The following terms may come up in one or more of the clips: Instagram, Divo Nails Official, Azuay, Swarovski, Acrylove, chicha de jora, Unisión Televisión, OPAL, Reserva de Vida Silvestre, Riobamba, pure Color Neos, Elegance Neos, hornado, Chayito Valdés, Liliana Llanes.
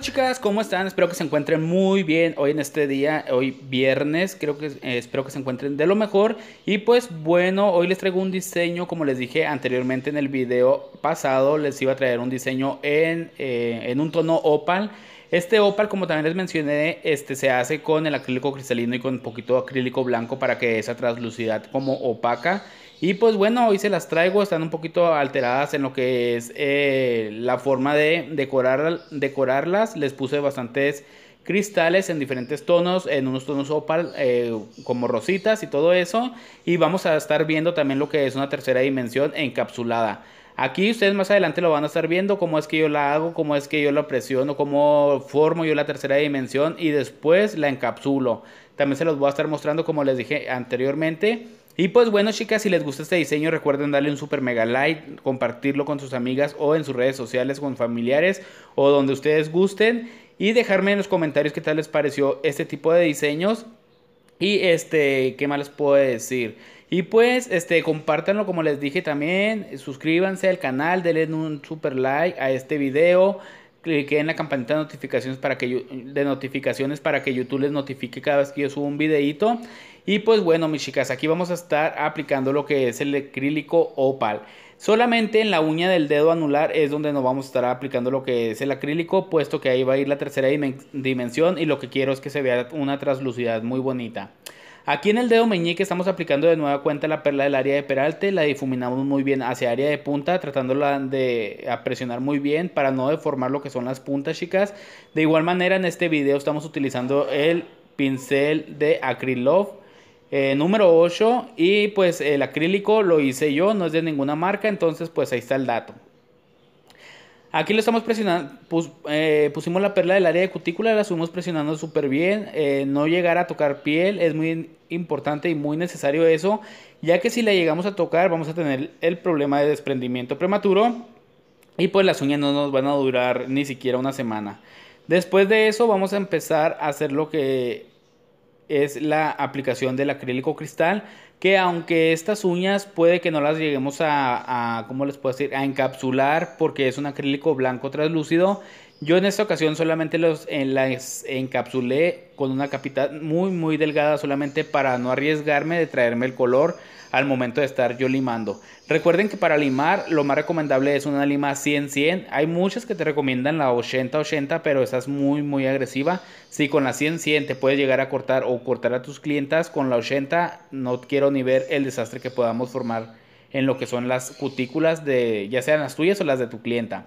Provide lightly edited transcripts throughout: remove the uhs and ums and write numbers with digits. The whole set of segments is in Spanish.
Hola chicas, ¿cómo están? Espero que se encuentren muy bien hoy en este día, hoy viernes, creo que espero que se encuentren de lo mejor. Y pues bueno, hoy les traigo un diseño, como les dije anteriormente en el video pasado, les iba a traer un diseño en un tono opal. Este opal, como también les mencioné, se hace con el acrílico cristalino y con un poquito de acrílico blanco para que esa translucidad como opaca. Y pues bueno, hoy se las traigo, están un poquito alteradas en lo que es la forma de decorarlas. Les puse bastantes cristales en diferentes tonos, en unos tonos opal como rositas y todo eso. Y vamos a estar viendo también lo que es una tercera dimensión encapsulada. Aquí ustedes más adelante lo van a estar viendo, cómo es que yo la hago, cómo es que yo la presiono, cómo formo yo la tercera dimensión y después la encapsulo. También se los voy a estar mostrando, como les dije anteriormente. Y pues bueno chicas, si les gusta este diseño recuerden darle un super mega like, compartirlo con sus amigas o en sus redes sociales, con familiares o donde ustedes gusten. Y dejarme en los comentarios qué tal les pareció este tipo de diseños. Y qué más les puedo decir. Y pues, compártanlo como les dije también. Suscríbanse al canal, denle un super like a este video. Cliquen en la campanita de notificaciones para que YouTube les notifique cada vez que yo subo un videito. Y pues bueno mis chicas, aquí vamos a estar aplicando lo que es el acrílico opal. Solamente en la uña del dedo anular es donde nos vamos a estar aplicando lo que es el acrílico, puesto que ahí va a ir la tercera dimensión y lo que quiero es que se vea una translucidez muy bonita. Aquí en el dedo meñique estamos aplicando de nueva cuenta la perla del área de peralte. La difuminamos muy bien hacia área de punta, tratándola de presionar muy bien para no deformar lo que son las puntas, chicas. De igual manera en este video estamos utilizando el pincel de Acrylove número 8. Y pues el acrílico lo hice yo, no es de ninguna marca, entonces pues ahí está el dato. Aquí lo estamos presionando, pusimos la perla del área de cutícula, la subimos presionando súper bien, no llegar a tocar piel, es muy importante y muy necesario eso, ya que si la llegamos a tocar vamos a tener el problema de desprendimiento prematuro y pues las uñas no nos van a durar ni siquiera una semana. Después de eso vamos a empezar a hacer lo que es la aplicación del acrílico cristal, que aunque estas uñas puede que no las lleguemos a encapsular porque es un acrílico blanco translúcido, yo en esta ocasión solamente las encapsulé con una capita muy delgada, solamente para no arriesgarme de traerme el color al momento de estar yo limando. Recuerden que para limar lo más recomendable es una lima 100-100, hay muchas que te recomiendan la 80-80, pero esa es muy agresiva. Si con la 100-100 te puedes llegar a cortar o cortar a tus clientas, con la 80 no quiero ni ver el desastre que podamos formar en lo que son las cutículas, de ya sean las tuyas o las de tu clienta.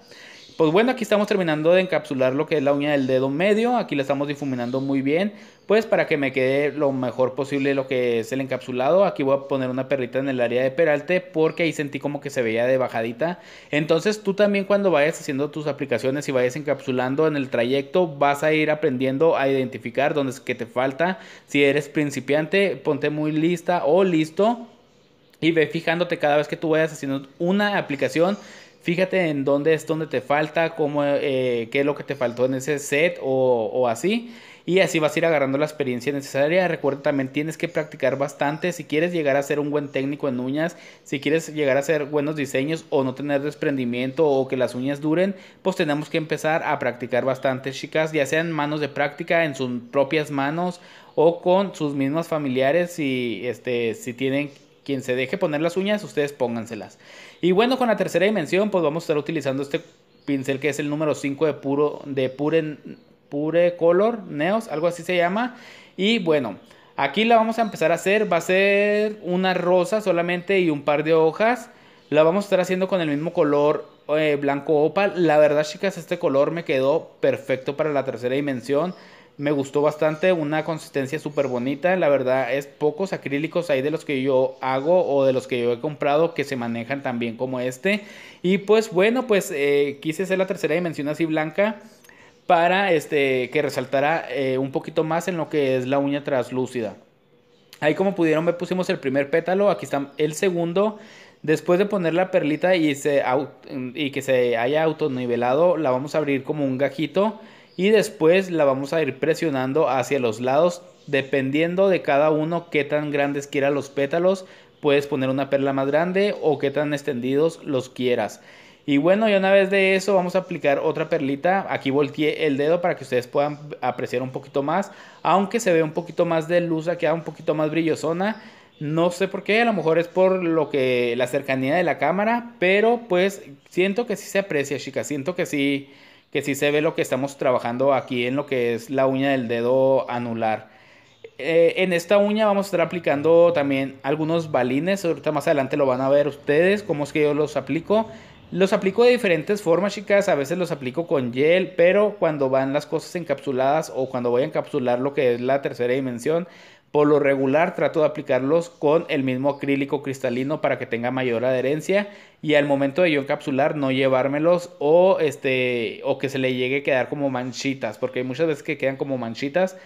Pues bueno, aquí estamos terminando de encapsular lo que es la uña del dedo medio. Aquí la estamos difuminando muy bien, pues para que me quede lo mejor posible lo que es el encapsulado. Aquí voy a poner una perlita en el área de peralte porque ahí sentí como que se veía de bajadita. Entonces tú también, cuando vayas haciendo tus aplicaciones y vayas encapsulando en el trayecto, vas a ir aprendiendo a identificar dónde es que te falta. Si eres principiante, ponte muy lista o listo y ve fijándote cada vez que tú vayas haciendo una aplicación. Fíjate en dónde es donde te falta, qué es lo que te faltó en ese set o así. Y así vas a ir agarrando la experiencia necesaria. Recuerda, también tienes que practicar bastante. Si quieres llegar a ser un buen técnico en uñas, si quieres llegar a hacer buenos diseños o no tener desprendimiento o que las uñas duren, pues tenemos que empezar a practicar bastante, chicas. Ya sean manos de práctica, en sus propias manos o con sus mismas familiares. Y si tienen... quien se deje poner las uñas, ustedes pónganselas. Y bueno, con la tercera dimensión, pues vamos a estar utilizando este pincel que es el número 5 de pure Color Neos, algo así se llama. Y bueno, aquí la vamos a empezar a hacer. Va a ser una rosa solamente y un par de hojas. La vamos a estar haciendo con el mismo color blanco opal. La verdad, chicas, este color me quedó perfecto para la tercera dimensión. Me gustó bastante, una consistencia súper bonita. La verdad es pocos acrílicos hay de los que yo hago o de los que yo he comprado que se manejan tan bien como este. Y pues bueno, pues quise hacer la tercera dimensión así blanca para que resaltara un poquito más en lo que es la uña translúcida. Ahí, como pudieron ver, pusimos el primer pétalo, aquí está el segundo. Después de poner la perlita y que se haya autonivelado, la vamos a abrir como un gajito. Y después la vamos a ir presionando hacia los lados, dependiendo de cada uno qué tan grandes quieran los pétalos. Puedes poner una perla más grande o qué tan extendidos los quieras. Y bueno, ya una vez de eso vamos a aplicar otra perlita. Aquí volteé el dedo para que ustedes puedan apreciar un poquito más. Aunque se ve un poquito más de luz, ha quedado un poquito más brillosona. No sé por qué, a lo mejor es por lo que la cercanía de la cámara, pero pues siento que sí se aprecia, chicas. Siento que sí se ve lo que estamos trabajando aquí en lo que es la uña del dedo anular. En esta uña vamos a estar aplicando también algunos balines. Ahorita más adelante lo van a ver ustedes cómo es que yo los aplico. Los aplico de diferentes formas, chicas. A veces los aplico con gel, pero cuando van las cosas encapsuladas o cuando voy a encapsular lo que es la tercera dimensión, por lo regular trato de aplicarlos con el mismo acrílico cristalino para que tenga mayor adherencia y al momento de yo encapsular no llevármelos o que se le llegue a quedar como manchitas, porque hay muchas veces que quedan como manchitas.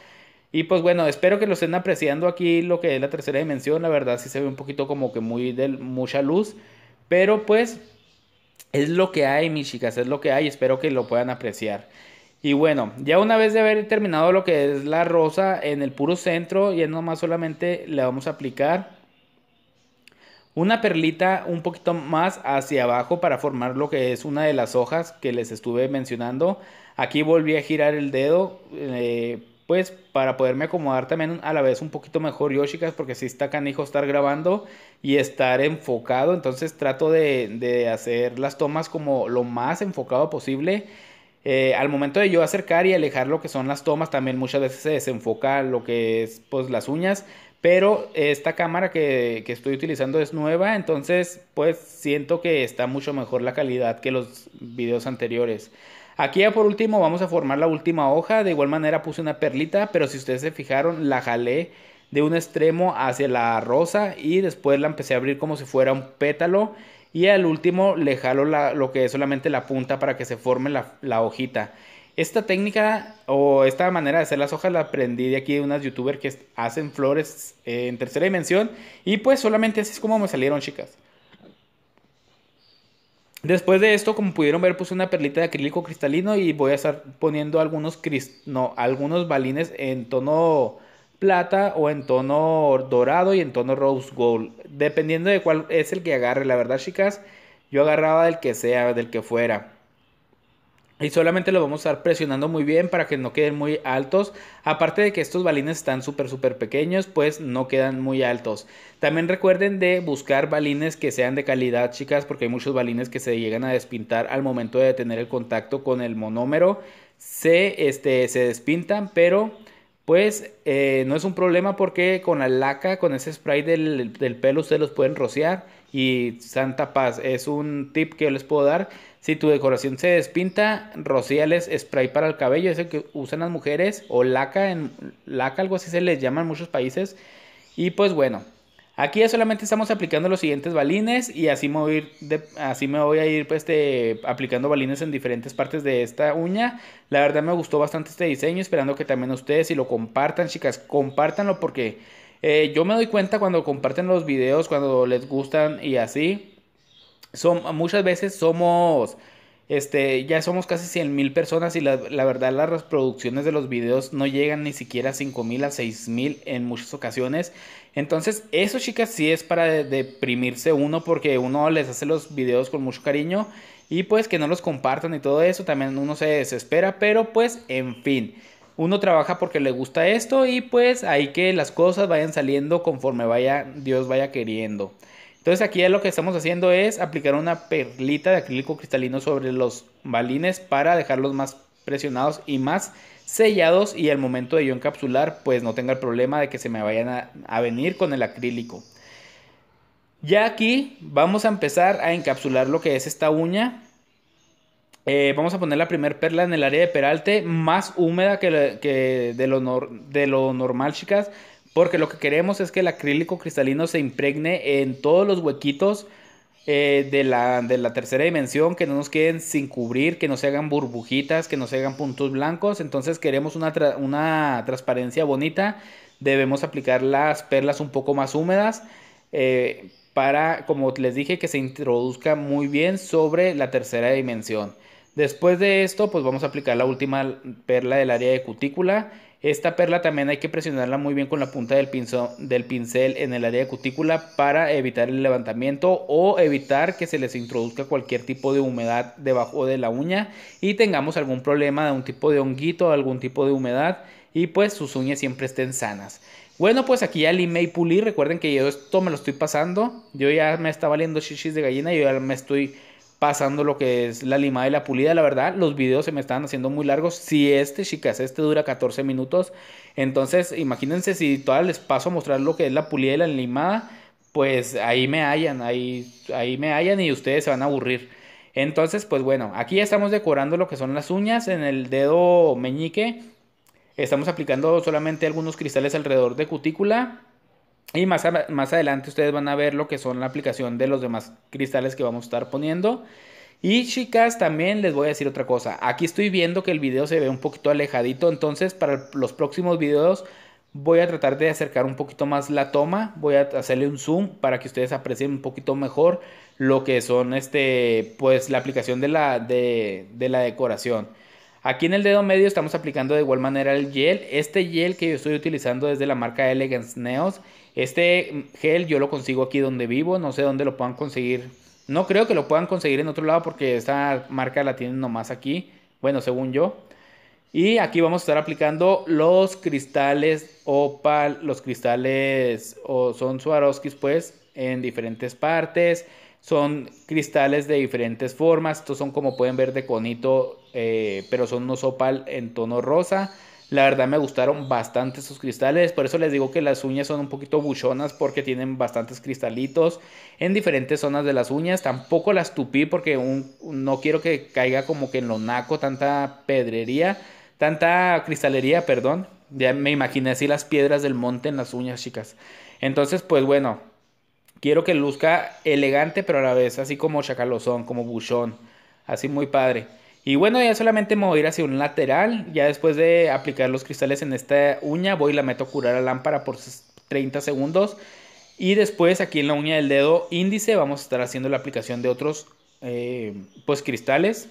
Y pues bueno, espero que lo estén apreciando aquí lo que es la tercera dimensión. La verdad sí se ve un poquito como que muy de mucha luz, pero pues es lo que hay, mis chicas, es lo que hay. Espero que lo puedan apreciar. Y bueno, ya una vez de haber terminado lo que es la rosa en el puro centro, ya nomás solamente le vamos a aplicar una perlita un poquito más hacia abajo para formar lo que es una de las hojas que les estuve mencionando. Aquí volví a girar el dedo pues para poderme acomodar también a la vez un poquito mejor yo, chicas, porque sí está canijo estar grabando y estar enfocado. Entonces trato de hacer las tomas como lo más enfocado posible. Al momento de yo acercar y alejar lo que son las tomas, también muchas veces se desenfoca lo que es pues las uñas, pero esta cámara que estoy utilizando es nueva, entonces pues siento que está mucho mejor la calidad que los videos anteriores. Aquí ya por último vamos a formar la última hoja. De igual manera puse una perlita, pero si ustedes se fijaron la jalé de un extremo hacia la rosa y después la empecé a abrir como si fuera un pétalo. Y al último le jalo lo que es solamente la punta para que se forme la hojita. Esta técnica o esta manera de hacer las hojas la aprendí de aquí de unas youtubers que hacen flores en tercera dimensión. Y pues solamente así es como me salieron, chicas. Después de esto, como pudieron ver, puse una perlita de acrílico cristalino y voy a estar poniendo algunos balines en tono plata o en tono dorado y en tono rose gold, dependiendo de cuál es el que agarre. La verdad, chicas, yo agarraba del que sea, del que fuera, y solamente lo vamos a estar presionando muy bien para que no queden muy altos. Aparte de que estos balines están súper pequeños, pues no quedan muy altos. También recuerden de buscar balines que sean de calidad, chicas, porque hay muchos balines que se llegan a despintar al momento de tener el contacto con el monómero. Se despintan, pero pues no es un problema, porque con la laca, con ese spray del pelo, ustedes los pueden rociar y santa paz. Es un tip que yo les puedo dar. Si tu decoración se despinta, rocíales spray para el cabello, es el que usan las mujeres, o laca, algo así se les llama en muchos países. Y pues bueno, aquí ya solamente estamos aplicando los siguientes balines y así me voy a ir, aplicando balines en diferentes partes de esta uña. La verdad me gustó bastante este diseño, esperando que también ustedes si lo compartan, chicas, compártanlo, porque yo me doy cuenta cuando comparten los videos, cuando les gustan y así. Muchas veces somos... ya somos casi 100,000 personas y la verdad las reproducciones de los videos no llegan ni siquiera a 5,000, a 6,000 en muchas ocasiones. Entonces eso, chicas, sí es para deprimirse uno, porque uno les hace los videos con mucho cariño y pues que no los compartan y todo eso, también uno se desespera, pero pues en fin, uno trabaja porque le gusta esto y pues hay que las cosas vayan saliendo conforme Dios vaya queriendo. Entonces aquí ya lo que estamos haciendo es aplicar una perlita de acrílico cristalino sobre los balines para dejarlos más presionados y más sellados, y al momento de yo encapsular pues no tenga el problema de que se me vayan a venir con el acrílico. Ya aquí vamos a empezar a encapsular lo que es esta uña. Vamos a poner la primer perla en el área de peralte, más húmeda que de lo normal, chicas, porque lo que queremos es que el acrílico cristalino se impregne en todos los huequitos de la tercera dimensión, que no nos queden sin cubrir, que no se hagan burbujitas, que no se hagan puntos blancos. Entonces queremos una transparencia bonita. Debemos aplicar las perlas un poco más húmedas para, como les dije, que se introduzca muy bien sobre la tercera dimensión. Después de esto, pues vamos a aplicar la última perla del área de cutícula. Esta perla también hay que presionarla muy bien con la punta del pincel en el área de cutícula para evitar el levantamiento o evitar que se les introduzca cualquier tipo de humedad debajo de la uña y tengamos algún problema de un tipo de honguito, algún tipo de humedad, y pues sus uñas siempre estén sanas. Bueno, pues aquí ya limé y pulí. Recuerden que yo esto me lo estoy pasando. Yo ya me está valiendo chichis de gallina. Yo ya me estoy pasando lo que es la limada y la pulida. La verdad, los videos se me estaban haciendo muy largos. Si chicas, dura 14 minutos. Entonces, imagínense si todavía les paso a mostrar lo que es la pulida y la limada. Pues ahí me hallan, ahí me hallan y ustedes se van a aburrir. Entonces, pues bueno, aquí ya estamos decorando lo que son las uñas en el dedo meñique. Estamos aplicando solamente algunos cristales alrededor de cutícula. Y más adelante ustedes van a ver lo que son la aplicación de los demás cristales que vamos a estar poniendo. Y chicas, también les voy a decir otra cosa. Aquí estoy viendo que el video se ve un poquito alejadito. Entonces para los próximos videos voy a tratar de acercar un poquito más la toma. Voy a hacerle un zoom para que ustedes aprecien un poquito mejor lo que son pues la aplicación de la decoración. Aquí en el dedo medio estamos aplicando de igual manera el gel. Este gel que yo estoy utilizando es de la marca Elegance Neos. Este gel yo lo consigo aquí donde vivo. No sé dónde lo puedan conseguir. No creo que lo puedan conseguir en otro lado porque esta marca la tienen nomás aquí. Bueno, según yo. Y aquí vamos a estar aplicando los cristales OPAL. Los cristales son Swarovski pues en diferentes partes. Son cristales de diferentes formas. Estos son, como pueden ver, de conito, pero son unos opal en tono rosa. La verdad me gustaron bastante estos cristales. Por eso les digo que las uñas son un poquito buchonas, porque tienen bastantes cristalitos en diferentes zonas de las uñas. Tampoco las tupí porque no quiero que caiga como que en lo naco tanta pedrería, tanta cristalería, perdón. Ya me imaginé así las piedras del monte en las uñas, chicas. Entonces, pues bueno, quiero que luzca elegante, pero a la vez así como chacalozón, como buchón. Así muy padre. Y bueno, ya solamente me voy a ir hacia un lateral. Ya después de aplicar los cristales en esta uña, voy y la meto a curar a lámpara por 30 segundos. Y después aquí en la uña del dedo índice vamos a estar haciendo la aplicación de otros pues cristales.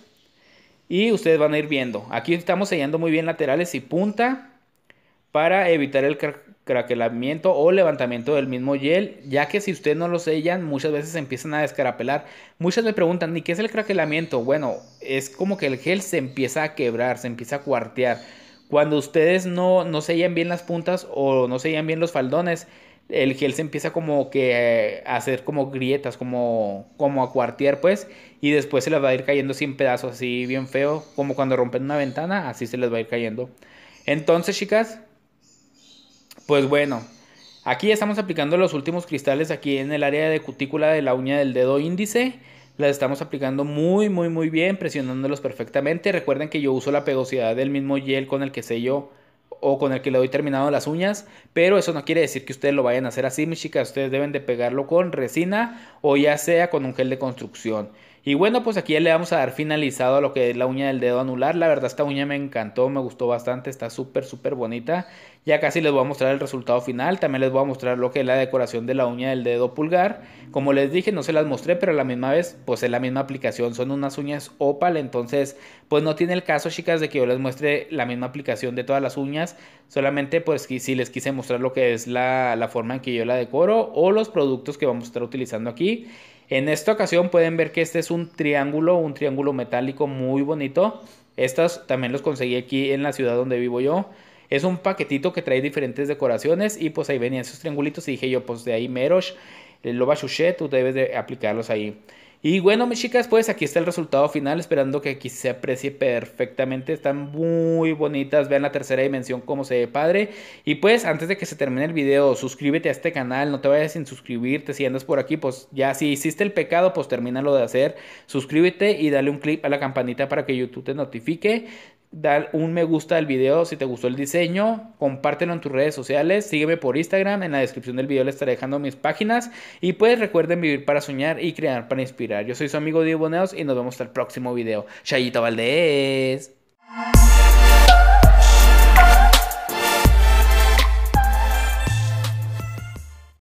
Y ustedes van a ir viendo. Aquí estamos sellando muy bien laterales y punta para evitar el craquelamiento o levantamiento del mismo gel, ya que si ustedes no lo sellan, muchas veces empiezan a descarapelar. Muchas me preguntan, ¿y qué es el craquelamiento? Bueno, es como que el gel se empieza a quebrar, se empieza a cuartear. Cuando ustedes no sellan bien las puntas o no sellan bien los faldones, el gel se empieza como que a hacer como grietas, como a cuartear pues, y después se les va a ir cayendo así en pedazos, así bien feo, como cuando rompen una ventana, así se les va a ir cayendo. Entonces, chicas, pues bueno, aquí ya estamos aplicando los últimos cristales aquí en el área de cutícula de la uña del dedo índice. Las estamos aplicando muy bien, presionándolos perfectamente. Recuerden que yo uso la pegosidad del mismo gel con el que sello o con el que le doy terminado las uñas, pero eso no quiere decir que ustedes lo vayan a hacer así, mis chicas. Ustedes deben de pegarlo con resina o ya sea con un gel de construcción. Y bueno, pues aquí ya le vamos a dar finalizado a lo que es la uña del dedo anular. La verdad, esta uña me encantó, me gustó bastante, está súper bonita. Ya casi les voy a mostrar el resultado final. También les voy a mostrar lo que es la decoración de la uña del dedo pulgar. Como les dije, no se las mostré, pero a la misma vez, pues es la misma aplicación. Son unas uñas opal, entonces, pues no tiene el caso, chicas, de que yo les muestre la misma aplicación de todas las uñas. Solamente, pues, si les quise mostrar lo que es la forma en que yo la decoro o los productos que vamos a estar utilizando aquí. En esta ocasión pueden ver que este es un triángulo metálico muy bonito. Estos también los conseguí aquí en la ciudad donde vivo yo. Es un paquetito que trae diferentes decoraciones y pues ahí venían esos triangulitos y dije yo, pues de ahí meros, lo bachuché, tú debes de aplicarlos ahí. Y bueno, mis chicas, pues aquí está el resultado final, esperando que aquí se aprecie perfectamente. Están muy bonitas, vean la tercera dimensión cómo se ve padre. Y pues antes de que se termine el video, suscríbete a este canal, no te vayas sin suscribirte. Si andas por aquí, pues ya si hiciste el pecado, pues termínalo de hacer. Suscríbete y dale un clic a la campanita para que YouTube te notifique. Dale un me gusta al video si te gustó el diseño, compártelo en tus redes sociales, sígueme por Instagram, en la descripción del video les estaré dejando mis páginas. Y pues recuerden vivir para soñar y crear para inspirar. Yo soy su amigo Divo Nails y nos vemos hasta el próximo video. Chayito Valdés.